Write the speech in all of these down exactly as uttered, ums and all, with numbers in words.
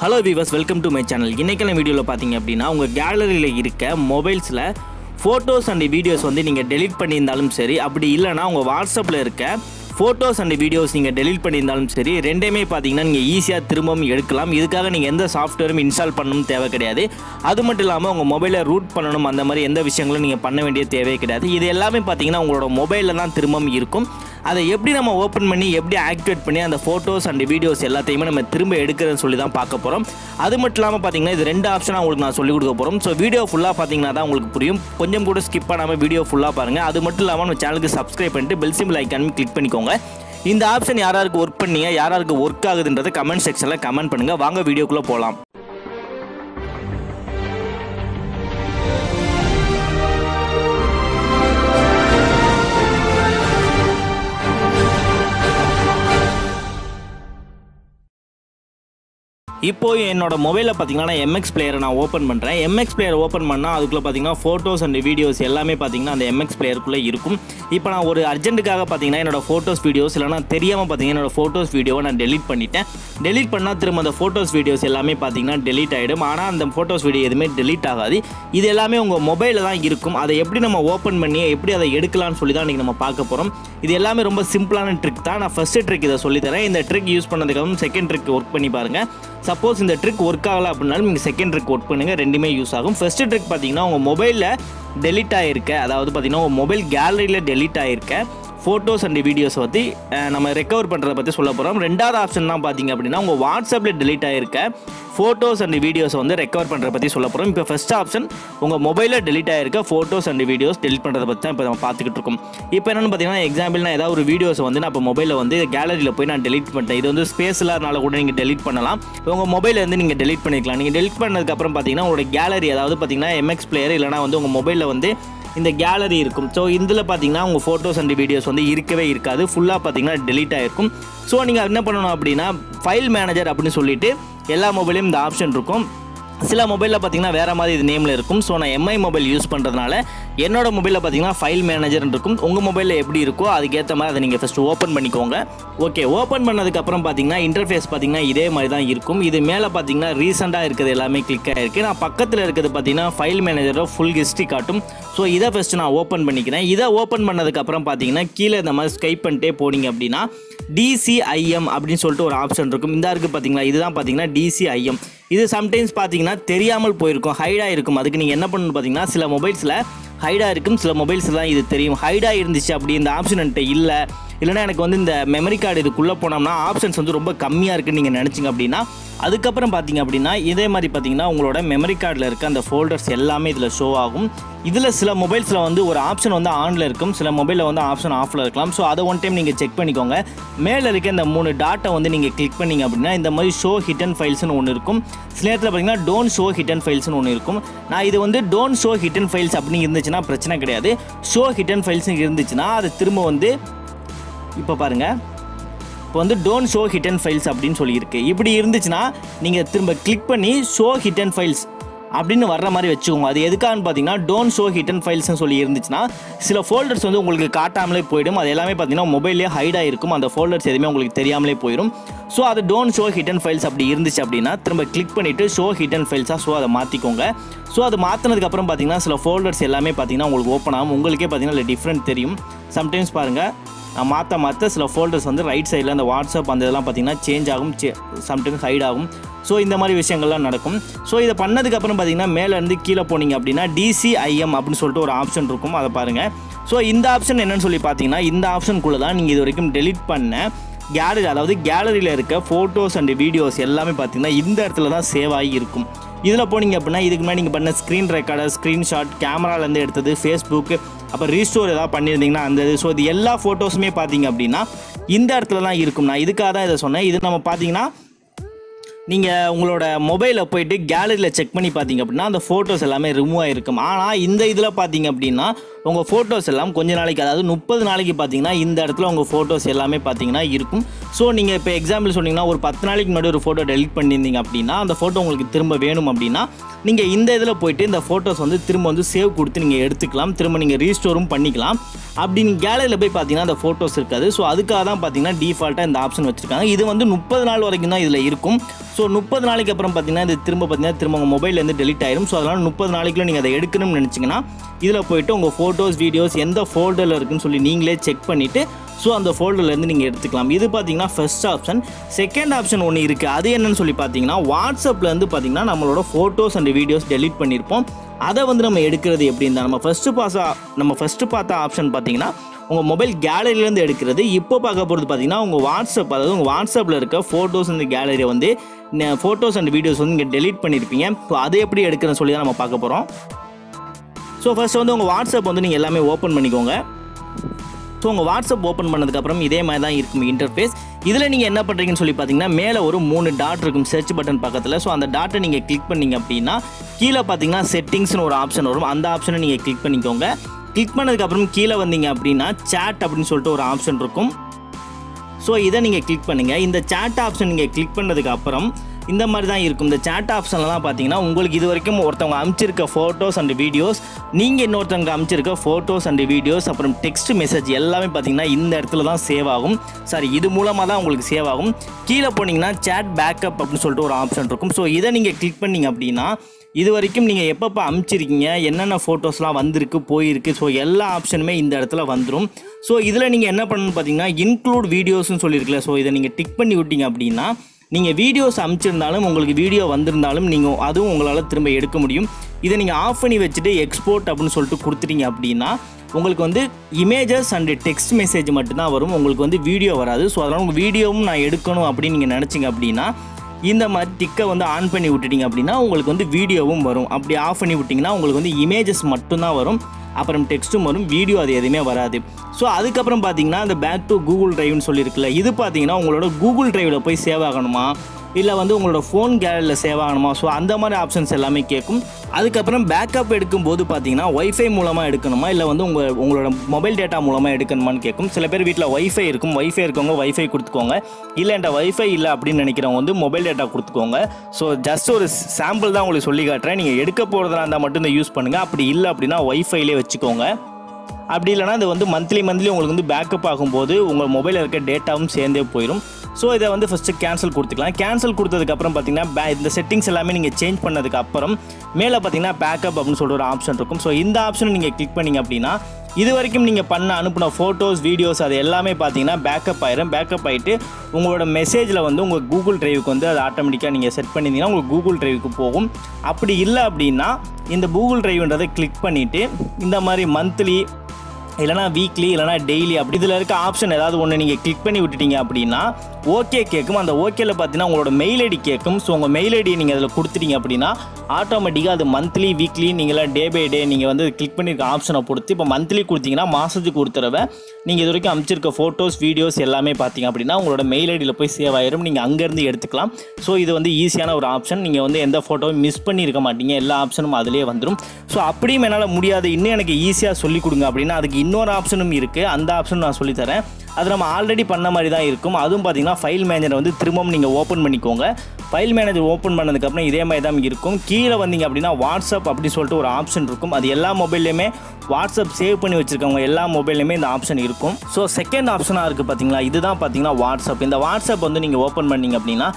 Hello viewers, welcome to my channel. இன்றைக்கான வீடியோவில் பார்த்தீங்க அப்படின்னா உங்கள் கேலரியில் இருக்க மொபைல்ஸில் ஃபோட்டோஸ் அண்ட் வீடியோஸ் வந்து நீங்கள் டெலிட் பண்ணியிருந்தாலும் சரி, அப்படி இல்லைனா உங்கள் வாட்ஸ்அப்பில் இருக்க ஃபோட்டோஸ் அண்ட் வீடியோஸ் நீங்கள் டெலிட் பண்ணியிருந்தாலும் சரி, ரெண்டையுமே பார்த்தீங்கன்னா நீங்கள் ஈஸியாக திரும்பவும் எடுக்கலாம். இதுக்காக நீங்கள் எந்த சாஃப்ட்வேரும் இன்ஸ்டால் பண்ணணும் தேவை கிடையாது. அது மட்டும் இல்லாமல் உங்கள் மொபைலை ரூட் பண்ணணும், அந்த மாதிரி எந்த விஷயங்களும் நீங்கள் பண்ண வேண்டிய தேவையே கிடையாது. இது எல்லாமே பார்த்தீங்கன்னா உங்களோட மொபைலில் தான் திரும்பவும் இருக்கும். அதை எப்படி நம்ம ஓப்பன் பண்ணி எப்படி ஆக்டிவேட் பண்ணி அந்த ஃபோட்டோஸ் அண்ட் வீடியோஸ் எல்லாத்தையுமே நம்ம திரும்ப எடுக்கிறதுன்னு சொல்லி தான் பார்க்க போகிறோம். அது மட்டும் இல்லாமல் பார்த்தீங்கன்னா இது ரெண்டு ஆப்ஷனாக உங்களுக்கு நான் சொல்லிக் கொடுக்க போகிறோம். ஸோ வீடியோ ஃபுல்லாக பார்த்தீங்கன்னா தான் உங்களுக்கு புரியும். கொஞ்சம் கூட ஸ்கிப் பண்ணாமல் வீடியோ ஃபுல்லாக பாருங்கள். அது மட்டும் இல்லாமல் நம்ம சேனலுக்கு சப்ஸ்கிரைப் பண்ணிட்டு பெல் சிம்பிள் ஐக்கானும் கிளிக் பண்ணிக்கோங்க. இந்த ஆப்ஷன் யாராருக்கு ஒர்க் பண்ணிங்க, யாராருக்கு ஒர்க் ஆகுதுன்றதை கமெண்ட் செக்ஷனில் கமெண்ட் பண்ணுங்கள். வாங்க வீடியோக்குள்ளே போகலாம். இப்போது என்னோடய மொபைலில் பார்த்தீங்கன்னா நான் எம்எக்ஸ் பிளேயரை நான் ஓப்பன் பண்ணுறேன். எம்எக்ஸ் பிளேயர் ஓப்பன் பண்ணால் அதுக்குள்ளே பார்த்தீங்கன்னா ஃபோட்டோஸ் அண்ட் வீடியோஸ் எல்லாமே பார்த்தீங்கன்னா அந்த எம்எக்ஸ் பிளேயருக்குள்ளே இருக்கும். இப்போ நான் ஒரு அர்ஜென்ட்டுக்காக பார்த்தீங்கன்னா என்னோடய ஃபோட்டோஸ் வீடியோஸ் இல்லைனா தெரியாமல் பார்த்தீங்கன்னா என்னோடய ஃபோட்டோஸ் வீடியோவை நான் டெலிட் பண்ணிட்டேன். டெலிட் பண்ணால் திரும்ப அந்த ஃபோட்டோஸ் வீடியோஸ் எல்லாமே பார்த்தீங்கன்னா டெலிட் ஆகிடும். ஆனால் அந்த ஃபோட்டோஸ் வீடியோ எதுவுமே டெலிட் ஆகாது. இது எல்லாமே உங்கள் மொபைலில் தான் இருக்கும். அதை எப்படி நம்ம ஓப்பன் பண்ணி எப்படி அதை எடுக்கலாம்னு சொல்லி தான் இன்றைக்கி நம்ம பார்க்க போகிறோம். இது எல்லாமே ரொம்ப சிம்பிளான ட்ரிக் தான். நான் ஃபஸ்ட்டு ட்ரிக் இதை சொல்லித்தரேன். இந்த ட்ரிக் யூஸ் பண்ணதுக்கப்புறம் செகண்ட் ட்ரிக் ஒர்க் பண்ணி பாருங்கள். சப்போஸ் இந்த ட்ரிக் ஒர்க் ஆகலை அப்படின்னாலும் நீங்கள் செகண்ட் ட்ரிக் ஒர்க் பண்ணுங்கள், ரெண்டுமே யூஸ் ஆகும். ஃபஸ்ட்டு ட்ரிக் பார்த்தீங்கன்னா உங்கள் மொபைலில் டெலிட் ஆகிருக்க, அதாவது பார்த்தீங்கன்னா உங்கள் மொபைல் கேலரியில் டெலிட் ஆகிருக்க ஃபோட்டோஸ் அண்ட் வீடியோஸை பற்றி நம்ம ரெக்கவர் பண்ணுறதை பற்றி சொல்ல போகிறோம். ரெண்டாவது ஆப்ஷன் தான் பார்த்தீங்க அப்படின்னா உங்கள் வாட்ஸ்அப்பில் டெலிட் ஆகிருக்க ஃபோட்டோஸ் அண்ட் வீடியோஸை வந்து ரெக்கவர் பண்ணுறதை பற்றி சொல்ல போகிறோம். இப்போ ஃபஸ்ட் ஆப்ஷன் உங்கள் மொபைலில் டெலிட் ஆகிருக்க ஃபோட்டோஸ் அண்ட் வீடியோஸ் டெலிட் பண்ணுறதை பற்றி தான் இப்போ நம்ம பார்த்துக்கிட்டு இருக்கோம். இப்போ என்னென்னு பார்த்தீங்கன்னா எக்ஸாம்பிள் நான் ஏதாவது ஒரு வீடியோஸை வந்து நான் இப்போ மொபைலில் வந்து கேலரியில் போய் நான் டெலிட் பண்ணிட்டேன். இது வந்து ஸ்பேஸ் இல்லாதனால கூட நீங்கள் டெலிட் பண்ணலாம். உங்கள் மொபைலில் வந்து நீங்கள் டெலிட் பண்ணிக்கலாம். நீங்கள் டெலிட் பண்ணதுக்கப்புறம் பார்த்தீங்கன்னா உங்களோட கேலரி, அதாவது பார்த்தீங்கன்னா எம்எக்ஸ் பிளேயர் இல்லைனா வந்து உங்கள் மொபைலில் வந்து இந்த கேலரி இருக்கும். ஸோ இதில் பார்த்தீங்கன்னா உங்கள் ஃபோட்டோஸ் அண்ட் வீடியோஸ் வந்து இருக்கவே இருக்காது, ஃபுல்லாக பார்த்தீங்கன்னா டெலிட் ஆகிருக்கும். ஸோ நீங்கள் என்ன பண்ணணும் அப்படின்னா ஃபைல் மேனேஜர் அப்படின்னு சொல்லிட்டு எல்லா மொபைலையும் இந்த ஆப்ஷன் இருக்கும். சில மொபைலில் பார்த்தீங்கன்னா வேறு மாதிரி இது நேமில் இருக்கும். ஸோ நான் எம்ஐ மொபைல் யூஸ் பண்ணுறதுனால என்னோடய மொபைலில் பார்த்தீங்கன்னா ஃபைல் மேனேஜர்னு இருக்கும். உங்கள் மொபைலில் எப்படி இருக்கோ அதுக்கேற்ற மாதிரி அதை நீங்கள் ஃபஸ்ட்டு ஓப்பன் பண்ணிக்கோங்க. ஓகே, ஓப்பன் பண்ணதுக்கப்புறம் பார்த்தீங்கன்னா இன்டர்ஃபேஸ் பார்த்தீங்கன்னா இதே மாதிரி தான் இருக்கும். இது மேலே பார்த்தீங்கன்னா ரீசெண்டாக இருக்கிறது எல்லாமே கிளிக் ஆகிருக்கு. நான் பக்கத்தில் இருக்கிறது பார்த்தீங்கன்னா ஃபைல் மேனேஜரோ ஃபுல் ஹிஸ்ட்ரி காட்டும். ஸோ இதை ஃபஸ்ட்டு நான் ஓப்பன் பண்ணிக்கிறேன். இதை ஓப்பன் பண்ணதுக்கப்புறம் பார்த்தீங்கன்னா கீழே இந்த மாதிரி ஸ்கைப் பண்ணிட்டே போனீங்க அப்படின்னா டிசிஐஎம் அப்படின்னு சொல்லிட்டு ஒரு ஆப்ஷன் இருக்கும். இந்த இருக்குது பார்த்தீங்களா, இதுதான் பார்த்தீங்கன்னா டிசிஐஎம். இது சம்டைம்ஸ் பார்த்தீங்கன்னா தெரியாமல் போயிருக்கும், ஹைடாக இருக்கும். அதுக்கு நீங்கள் என்ன பண்ணணும் பார்த்தீங்கன்னா சில மொபைல்ஸில் ஹைடாக இருக்கும், சில மொபைல்ஸ் தான் இது தெரியும். ஹைடாக இருந்துச்சு அப்படி இந்த ஆப்ஷன் என்கிட்ட இல்லை, இல்லைனா எனக்கு வந்து இந்த மெமரி கார்டு இதுக்குள்ளே போனோம்னா ஆப்ஷன்ஸ் வந்து ரொம்ப கம்மியாக இருக்குன்னு நீங்கள் நினச்சிங்க அப்படின்னா அதுக்கப்புறம் பார்த்தீங்க அப்படின்னா இதே மாதிரி பார்த்தீங்கன்னா உங்களோட மெமரி கார்டில் இருக்க அந்த ஃபோல்டர்ஸ் எல்லாமே இதில் ஷோ ஆகும். இதில் சில மொபைல்ஸில் வந்து ஒரு ஆப்ஷன் வந்து ஆனில் இருக்கும், சில மொபைலில் வந்து ஆப்ஷன் ஆஃபில் இருக்கலாம். ஸோ அதை ஒன் டைம் நீங்கள் செக் பண்ணிக்கோங்க. மேலே இருக்க இந்த மூணு டாட்டை வந்து நீங்கள் கிளிக் பண்ணிங்க அப்படின்னா இந்த மாதிரி ஷோ ஹிட்டன் ஃபைல்ஸ்னு ஒன்று இருக்கும். சில நேரத்தில் பார்த்தீங்கன்னா டோன்ட் ஷோ ஹிட்டன் ஃபைல்ஸ்னு ஒன்று இருக்கும். நான் இது வந்து டோன்ட் ஷோ ஹிட்டன் ஃபைல்ஸ் அப்படின்னு இருந்துச்சுன்னா பிரச்சனை கிடையாது. ஷோ ஹிட்டன் ஃபைல்ஸ்னு இருந்துச்சுன்னா அது திரும்ப வந்து இப்போ பாருங்கள், இப்போ வந்து டோன்ட் ஷோ ஹிட்டன் ஃபைல்ஸ் அப்படின்னு சொல்லியிருக்கு. இப்படி இருந்துச்சுன்னா நீங்கள் திரும்ப கிளிக் பண்ணி ஷோ ஹிட்டன் ஃபைல்ஸ் அப்படின்னு வர்ற மாதிரி வச்சுக்கோங்க. அது எதுக்காகன்னு பார்த்தீங்கன்னா டோன்ட் ஷோ ஹிட்டன் ஃபைல்ஸ்னு சொல்லி இருந்துச்சுன்னா சில ஃபோல்டர்ஸ் வந்து உங்களுக்கு காட்டாமலே போயிடும். அது எல்லாமே பார்த்தீங்கன்னா மொபைல்லே ஹைடாக இருக்கும், அந்த ஃபோல்டர்ஸ் எதுவுமே உங்களுக்கு தெரியாமலே போயிடும். ஸோ அது டோன்ட் ஷோ ஹிட்டன் ஃபைல்ஸ் அப்படி இருந்துச்சு அப்படின்னா திரும்ப கிளிக் பண்ணிவிட்டு ஷோ ஹிட்டன் ஃபைல்ஸாக ஸோ அதை மாற்றிக்கோங்க. ஸோ அது மாற்றினதுக்கப்புறம் பார்த்தீங்கன்னா சில ஃபோல்டர்ஸ் எல்லாமே பார்த்தீங்கன்னா உங்களுக்கு ஓப்பன் ஆகும். உங்களுக்கே பார்த்தீங்கன்னா இல்லை டிஃப்ரெண்ட் தெரியும். சம்டைம்ஸ் பாருங்கள் நான் மாற்ற மாற்ற சில ஃபோல்டர்ஸ் வந்து ரைட் சைடில் அந்த வாட்ஸ்அப் அந்த இதெல்லாம் பார்த்தீங்கன்னா சேஞ்ச் ஆகும், சே சம்டைம்ஸ் ஹைட் ஆகும். ஸோ இந்த மாதிரி விஷயங்கள்லாம் நடக்கும். ஸோ இதை பண்ணதுக்கப்புறம் பார்த்தீங்கன்னா மேலேருந்து கீழே போனீங்க அப்படின்னா டிசிஐஎம் அப்படின்னு சொல்லிட்டு ஒரு ஆப்ஷன் இருக்கும், அதை பாருங்கள். ஸோ இந்த ஆப்ஷன் என்னென்னு சொல்லி பார்த்தீங்கன்னா இந்த ஆப்ஷனுக்குள்ளே தான் நீங்கள் இது வரைக்கும் டெலிட் பண்ண கேலரி, அதாவது கேலரியில் இருக்க ஃபோட்டோஸ் அண்ட் வீடியோஸ் எல்லாமே பார்த்தீங்கன்னா இந்த இடத்துல தான் சேவ் ஆகி இருக்கும். இதில் போனீங்க அப்படின்னா இதுக்கு முன்னாடி நீங்கள் பண்ண ஸ்க்ரீன் ரெக்கார்டர், ஸ்க்ரீன்ஷாட், கேமராலேருந்து எடுத்தது, ஃபேஸ்புக்கு, அப்போ ரீஸ்டோர் ஏதாவது பண்ணியிருந்தீங்கன்னா அந்த இது. ஸோ இது எல்லா ஃபோட்டோஸுமே பார்த்தீங்க அப்படின்னா இந்த இடத்துல தான் இருக்கும். நான் இதுக்காக தான் இதை சொன்னேன். இது நம்ம பார்த்தீங்கன்னா நீங்கள் உங்களோட மொபைலில் போய்ட்டு கேலரியில் செக் பண்ணி பார்த்தீங்க அப்படின்னா அந்த ஃபோட்டோஸ் எல்லாமே ரிமூவ் ஆகிருக்கும். ஆனால் இந்த இதில் பார்த்தீங்க அப்படின்னா உங்கள் ஃபோட்டோஸ் எல்லாம் கொஞ்ச நாளைக்கு, அதாவது முப்பது நாளைக்கு பார்த்தீங்கன்னா இந்த இடத்துல உங்கள் ஃபோட்டோஸ் எல்லாமே பார்த்தீங்கன்னா இருக்கும். ஸோ நீங்கள் இப்போ எக்ஸாம்பிள் சொன்னீங்கன்னா ஒரு பத்து நாளைக்கு முன்னாடி ஒரு ஃபோட்டோ டெலிட் பண்ணியிருந்தீங்க அப்படின்னா அந்த ஃபோட்டோ உங்களுக்கு திரும்ப வேணும் அப்படின்னா நீங்கள் இந்த இதில் போய்ட்டு இந்த ஃபோட்டோஸ் வந்து திரும்ப வந்து சேவ் கொடுத்து நீங்கள் எடுத்துக்கலாம், திரும்ப நீங்கள் ரீஸ்டோரும் பண்ணிக்கலாம். அப்படின்னு கேலரியில் போய் பார்த்தீங்கன்னா அந்த ஃபோட்டோஸ் இருக்காது. ஸோ அதுக்காக தான் பார்த்தீங்கன்னா டிஃபால்ட்டாக இந்த ஆப்ஷன் வச்சுருக்காங்க. இது வந்து முப்பது நாள் வரைக்கும் தான் இதில் இருக்கும். ஸோ முப்பது நாளைக்கு அப்புறம் பார்த்தீங்கன்னா இது திரும்ப பார்த்தீங்கன்னா திரும்ப உங்கள் மொபைல்லேருந்து டெலிட் ஆயிடும். ஸோ அதனால் முப்பது நாளைக்குள்ள நீங்கள் அதை எடுக்கணும்னு நினச்சிங்கன்னா இதில் போய்ட்டு உங்கள் ஃபோட்டோஸ் வீடியோஸ் எந்த ஃபோல்டரில் இருக்குன்னு சொல்லி நீங்களே செக் பண்ணிவிட்டு ஸோ அந்த ஃபோல்டர்லேருந்து நீங்கள் எடுத்துக்கலாம். இது பார்த்தீங்கன்னா ஃபர்ஸ்ட் ஆப்ஷன். செகண்ட் ஆப்ஷன் ஒன்று இருக்குது. அது என்னன்னு சொல்லி பார்த்தீங்கன்னா வாட்ஸ்அப்லேருந்து பார்த்தீங்கன்னா நம்மளோட ஃபோட்டோஸ் அண்ட் வீடியோஸ் டெலிட் பண்ணியிருப்போம். அதை வந்து நம்ம எடுக்கிறது எப்படின்னா நம்ம ஃபஸ்ட்டு பாஸா நம்ம ஃபஸ்ட்டு பார்த்த ஆப்ஷன் பார்த்தீங்கன்னா உங்கள் மொபைல் கேலரியிலேருந்து எடுக்கிறது. இப்போ பார்க்க போகிறது பார்த்தீங்கன்னா உங்கள் வாட்ஸ்அப், அதாவது உங்கள் வாட்ஸ்அப்பில் இருக்க ஃபோட்டோஸ் அண்ட் கேலரியை வந்து ஃபோட்டோஸ் அண்ட் வீடியோஸ் வந்து நீங்கள் டெலிட் பண்ணியிருப்பீங்க. ஸோ அதை எப்படி எடுக்கிறேன்னு சொல்லி தான் நம்ம பார்க்க போகிறோம். ஸோ ஃபஸ்ட்டு வந்து உங்கள் வாட்ஸ்அப் வந்து நீங்கள் எல்லாமே ஓப்பன் பண்ணிக்கோங்க. ஸோ உங்கள் வாட்ஸ்அப் ஓப்பன் பண்ணதுக்கப்புறம் இதே மாதிரி தான் இருக்கும் இன்டர்ஃபேஸ். இதில் நீங்கள் என்ன பண்ணுறீங்கன்னு சொல்லி பார்த்தீங்கன்னா மேலே ஒரு மூணு டாட் இருக்கும் சர்ச் பட்டன் பக்கத்தில். ஸோ அந்த டாட்டை நீங்கள் கிளிக் பண்ணிங்க அப்படின்னா கீழே பார்த்தீங்கன்னா செட்டிங்ஸ்னு ஒரு ஆப்ஷன் வரும். அந்த ஆப்ஷனை நீங்கள் கிளிக் பண்ணிக்கோங்க. கிளிக் பண்ணதுக்கப்புறம் கீழே வந்தீங்க அப்படின்னா சேட் அப்படின்னு சொல்லிட்டு ஒரு ஆப்ஷன் இருக்கும். ஸோ இதை நீங்கள் கிளிக் பண்ணுங்கள். இந்த சேட் ஆப்ஷன் நீங்கள் கிளிக் பண்ணதுக்கப்புறம் இந்த மாதிரி தான் இருக்கும். இந்த சேட் ஆப்ஷன்லாம் பார்த்தீங்கன்னா உங்களுக்கு இது வரைக்கும் ஒருத்தவங்க அனுப்பிச்சிருக்க ஃபோட்டோஸ் அண்ட் வீடியோஸ், நீங்கள் இன்னொருத்தவங்க அனுப்பிச்சிருக்க ஃபோட்டோஸ் அண்ட் வீடியோஸ், அப்புறம் டெக்ஸ்ட் மெசேஜ் எல்லாமே பார்த்தீங்கன்னா இந்த இடத்துல தான் சேவ் ஆகும். சாரி, இது மூலமாக தான் உங்களுக்கு சேவ் ஆகும். கீழே போனீங்கன்னா சேட் பேக்கப் அப்படின்னு சொல்லிட்டு ஒரு ஆப்ஷன் இருக்கும். ஸோ இதை நீங்கள் கிளிக் பண்ணிங்க அப்படின்னா இது வரைக்கும் நீங்கள் எப்பப்போ அனுப்பிச்சிருக்கீங்க, என்னென்ன ஃபோட்டோஸ்லாம் வந்திருக்கு போயிருக்கு, ஸோ எல்லா ஆப்ஷனுமே இந்த இடத்துல வந்துடும். ஸோ இதில் நீங்கள் என்ன பண்ணணும்னு பார்த்தீங்கன்னா இன்க்ளூட் வீடியோஸ்ன்னு சொல்லியிருக்கல, ஸோ இதை நீங்கள் டிக் பண்ணி விட்டீங்க அப்படின்னா நீங்கள் வீடியோஸ் அனுப்பிச்சிருந்தாலும் உங்களுக்கு வீடியோ வந்திருந்தாலும் நீங்கள் அதுவும் உங்களால் திரும்ப எடுக்க முடியும். இதை நீங்கள் ஆஃப் பண்ணி வச்சுட்டு எக்ஸ்போர்ட் அப்படின்னு சொல்லிட்டு கொடுத்துட்டீங்க அப்படின்னா உங்களுக்கு வந்து இமேஜஸ் அண்டு டெக்ஸ்ட் மெசேஜ் மட்டும்தான் வரும், உங்களுக்கு வந்து வீடியோ வராது. ஸோ அதனால் உங்கள் வீடியோவும் நான் எடுக்கணும் அப்படின்னு நீங்கள் நினச்சிங்க அப்படின்னா இந்த மாதிரி டிக்கை வந்து ஆன் பண்ணி விட்டுட்டிங்க அப்படின்னா உங்களுக்கு வந்து வீடியோவும் வரும். அப்படி ஆஃப் பண்ணி விட்டிங்கன்னா உங்களுக்கு வந்து இமேஜஸ் மட்டும்தான் வரும், அப்புறம் டெக்ஸ்ட்டும் வரும், வீடியோ அது எதுவுமே வராது. ஸோ அதுக்கப்புறம் பார்த்தீங்கன்னா அந்த பேக் டு கூகுள் டிரைவ்னு சொல்லியிருக்குல்ல, இது பார்த்தீங்கன்னா உங்களோட கூகுள் டிரைவில் போய் சேவ் ஆகணுமா இல்லை வந்து உங்களோட ஃபோன் கேலரியில் சேவ் ஆகணுமா, ஸோ அந்த மாதிரி ஆப்ஷன்ஸ் எல்லாமே கேட்கும். அதுக்கப்புறம் பேக்கப் எடுக்கும்போது பார்த்தீங்கன்னா ஒய்ஃபை மூலமாக எடுக்கணுமா இல்லை வந்து உங்கள் உங்களோட மொபைல் டேட்டா மூலமாக எடுக்கணுமான்னு கேட்கும். சில பேர் வீட்டில் ஒய்ஃபை இருக்கும், ஒய்ஃபை இருக்கவங்க ஒய்ஃபை கொடுத்துக்கோங்க, இல்லை என்கிட்ட ஒய்ஃபை இல்லை அப்படின்னு நினைக்கிறவங்க வந்து மொபைல் டேட்டா கொடுத்துக்கோங்க. ஸோ ஜஸ்ட் ஒரு சாம்பிள் தான் உங்களுக்கு சொல்லி காட்டுறேன். நீங்கள் எடுக்க போகிறதுனா இருந்தால் மட்டும் யூஸ் பண்ணுங்கள், அப்படி இல்லை அப்படின்னா ஒய்ஃபைலே வச்சுக்கோங்க. அப்படி இல்லைனா அது வந்து மந்த்லி மந்த்லி உங்களுக்கு வந்து பேக்கப் ஆகும்போது உங்கள் மொபைலில் இருக்க டேட்டாவும் சேர்ந்தே போயிடும். ஸோ இதை வந்து ஃபஸ்ட்டு கேன்சல் கொடுத்துக்கலாம். கேன்சல் கொடுத்ததுக்கப்புறம் பார்த்தீங்கன்னா பே இந்த செட்டிங்ஸ் எல்லாமே நீங்கள் சேஞ்ச் பண்ணதுக்கப்புறம் மேலே பார்த்தீங்கன்னா பேக்கப் அப்படின்னு சொல்லிட்டு ஒரு ஆப்ஷன் இருக்கும். ஸோ இந்த ஆப்ஷனை நீங்கள் கிளிக் பண்ணிங்க அப்படின்னா இது வரைக்கும் நீங்கள் பண்ண அனுப்பின ஃபோட்டோஸ் வீடியோஸ் அது எல்லாமே பார்த்தீங்கன்னா பேக்கப் ஆயிரும். பேக்கப் ஆகிட்டு உங்களோட மெசேஜில் வந்து உங்கள் கூகுள் டிரைவுக்கு வந்து அது ஆட்டோமேட்டிக்காக நீங்கள் செட் பண்ணியிருந்தீங்கன்னா உங்களுக்கு கூகுள் டிரைவுக்கு போகும். அப்படி இல்லை அப்படின்னா இந்த கூகுள் டிரைவுன்றதை கிளிக் பண்ணிவிட்டு இந்த மாதிரி மந்த்லி இல்லைனா வீக்லி இல்லைனா டெய்லி அப்படி இதில் இருக்க ஆப்ஷன் ஏதாவது ஒன்று நீங்கள் கிளிக் பண்ணி விட்டுட்டீங்க அப்படின்னா ஓகே கேட்கும். அந்த ஓகேயில் பார்த்தீங்கன்னா உங்களோட மெயில் ஐடி கேட்கும். ஸோ உங்கள் மெயில் ஐடி நீங்கள் அதில் கொடுத்துட்டீங்க அப்படின்னா ஆட்டோமேட்டிக்காக அது மந்த்லி வீக்லி நீங்களாம் டே பை டே நீங்கள் வந்து கிளிக் பண்ணியிருக்க ஆப்ஷனை பொறுத்து இப்போ மந்த்லி கொடுத்தீங்கன்னா மாதத்துக்கு கொடுத்துறவை நீங்கள் இது வரைக்கும் அனுப்பிச்சிருக்க ஃபோட்டோஸ் வீடியோஸ் எல்லாமே பார்த்தீங்க அப்படின்னா உங்களோட மெயில் ஐடியில் போய் சேவ் ஆயிரும். நீங்கள் அங்கேருந்து எடுத்துக்கலாம். ஸோ இது வந்து ஈஸியான ஒரு ஆப்ஷன். நீங்கள் வந்து எந்த ஃபோட்டோவும் மிஸ் பண்ணியிருக்க மாட்டீங்க, எல்லா ஆப்ஷனும் அதிலே வந்துடும். ஸோ அப்படியும் என்னால் முடியாது, இன்னும் எனக்கு ஈஸியாக சொல்லிக் கொடுங்க அப்படின்னா அதுக்கு இன்னொரு ஆப்ஷனும் இருக்குது. அந்த ஆப்ஷன் நான் சொல்லித்தரேன். அது நம்ம ஆல்ரெடி பண்ண மாதிரி தான் இருக்கும். அதுவும் பார்த்தீங்கன்னா ஃபைல் மேனேஜரை வந்து திரும்பவும் நீங்கள் ஓப்பன் பண்ணிக்கோங்க. ஃபைல் மேனேஜர் ஓப்பன் பண்ணதுக்கப்புறம் இதே மாதிரி தான் இருக்கும். கீழே வந்தீங்க அப்படின்னா வாட்ஸ்அப் அப்படின்னு சொல்லிட்டு ஒரு ஆப்ஷன் இருக்கும். அது எல்லா மொபைல்லையுமே வாட்ஸ்அப் சேவ் பண்ணி வச்சுருக்கவங்க எல்லா மொபைல்லையுமே இந்த ஆப்ஷன் இருக்கும். ஸோ செகண்ட் ஆப்ஷனாக இருக்குது பார்த்தீங்களா, இதுதான் பார்த்தீங்கன்னா வாட்ஸ்அப். இந்த வாட்ஸ்அப் வந்து நீங்கள் ஓப்பன் பண்ணிங்க அப்படின்னா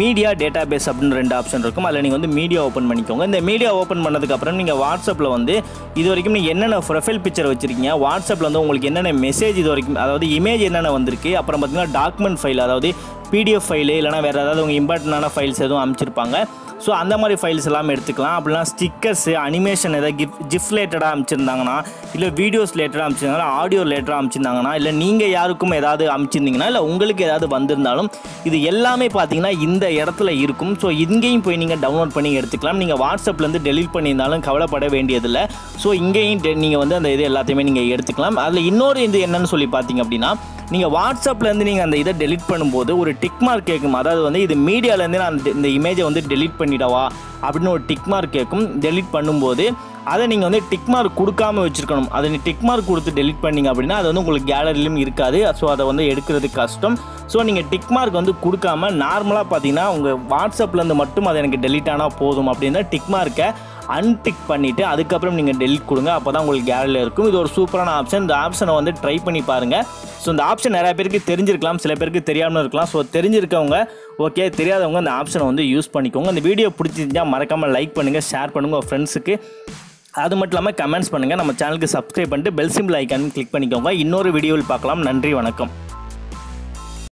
மீடியா டேட்டா பேஸ் அப்படின்னு ரெண்டு ஆப்ஷன் இருக்கும். அதில் நீங்கள் வந்து மீடியா ஓப்பன் பண்ணிக்கோங்க. இந்த மீடியா ஓப்பன் பண்ணதுக்கப்புறம் நீங்கள் வாட்ஸ்அப்பில் வந்து இது வரைக்கும் நீங்கள் என்னென்ன ப்ரொஃபைல் பிக்சர் வச்சுருக்கீங்க, வாட்ஸ்அப்பில் வந்து உங்களுக்கு என்னென்ன மெசேஜ் இது வரைக்கும் அதாவது இமேஜ் என்னென்ன வந்திருக்கு, அப்புறம் பார்த்தீங்கன்னா டாக்குமெண்ட் ஃபைல் அதாவது பிடிஎஃப் ஃபைலு இல்லைனா வேறு ஏதாவது உங்கள் இம்பார்ட்டண்டான ஃபைல்ஸ் எதுவும் அனுப்பிச்சிருப்பாங்க. ஸோ அந்த மாதிரி ஃபைல்ஸ் எல்லாமே எடுத்துக்கலாம். அப்படின்னா ஸ்டிக்கர்ஸு அனிமேஷன் ஏதாவது கிஃப்ட் ஜிஃப் ரிலேட்டடாக அனுப்பிச்சிருந்தாங்கன்னா இல்லை வீடியோஸ் ரிலேட்டடாக அனுப்பிச்சிருந்தாங்கன்னா ஆடியோ ரிலேட்டடாக அனுப்பிச்சிருந்தாங்கன்னா இல்லை நீங்கள் யாருக்கும் ஏதாவது அனுப்பிச்சிருந்தீங்கன்னா இல்லை உங்களுக்கு ஏதாவது வந்திருந்தாலும் இது எல்லாமே பார்த்தீங்கன்னா இந்த இடத்துல இருக்கும். ஸோ இங்கேயும் போய் நீங்கள் டவுன்லோட் பண்ணி எடுத்துக்கலாம். நீங்கள் வாட்ஸ்அப்லேருந்து டெலிட் பண்ணியிருந்தாலும் கவலைப்பட வேண்டியதில்லை. ஸோ இங்கேயும் நீங்கள் வந்து அந்த இது எல்லாத்தையுமே நீங்கள் எடுத்துக்கலாம். அதில் இன்னொரு இது என்னன்னு சொல்லி பார்த்தீங்க அப்படின்னா நீங்கள் வாட்ஸ்அப்லேருந்து நீங்கள் அந்த இதை டெலிட் பண்ணும்போது ஒரு டிக் மார்க் கேட்கும். அதாவது வந்து இது மீடியாவிலேருந்து நான் இந்த இமேஜை வந்து டெலிட் பண்ணிடவா அப்படின்னு ஒரு டிக் மார்க் கேட்கும். டெலிட் பண்ணும்போது அதை நீங்கள் வந்து டிக் மார்க் கொடுக்காமல் வச்சுருக்கணும். அதை நீ டிக் மார்க் கொடுத்து டெலிட் பண்ணிங்க அப்படின்னா அது வந்து உங்களுக்கு கேலரியிலும் இருக்காது. ஸோ அதை வந்து எடுக்கிறது கஷ்டம். ஸோ நீங்கள் டிக் மார்க் வந்து கொடுக்காமல் நார்மலாக பார்த்தீங்கன்னா உங்கள் வாட்ஸ்அப்லேருந்து மட்டும் அது எனக்கு டெலிட் ஆனால் போதும் அப்படின்னா டிக் மார்க்கை அன்டிக் பண்ணிவிட்டு அதுக்கப்புறம் நீங்கள் டெலிட் கொடுங்க. அப்போ தான் உங்களுக்கு கேலரியில் இருக்கும். இது ஒரு சூப்பரான ஆப்ஷன். இந்த ஆப்ஷனை வந்து ட்ரை பண்ணி பாருங்கள். ஸோ இந்த ஆப்ஷன் நிறையா பேருக்கு தெரிஞ்சிருக்கலாம், சில பேருக்கு தெரியாமல் இருக்கலாம். ஸோ தெரிஞ்சிருக்கவங்க ஓகே, தெரியாதவங்க இந்த ஆப்ஷனை வந்து யூஸ் பண்ணிக்கோங்க. இந்த வீடியோ பிடிச்சிருந்தால் மறக்காமல் லைக் பண்ணுங்கள், ஷேர் பண்ணுங்கள் உங்கள் ஃப்ரெண்ட்ஸுக்கு. அது மட்டும் இல்லாமல் கமெண்ட்ஸ் பண்ணுங்கள். நம்ம சேனலுக்கு சப்ஸ்கிரைப் பண்ணிட்டு பெல் சிம்பிள் ஐக்கான் கிளிக் பண்ணிக்கோங்க. இன்னொரு வீடியோவில் பார்க்கலாம். நன்றி, வணக்கம்.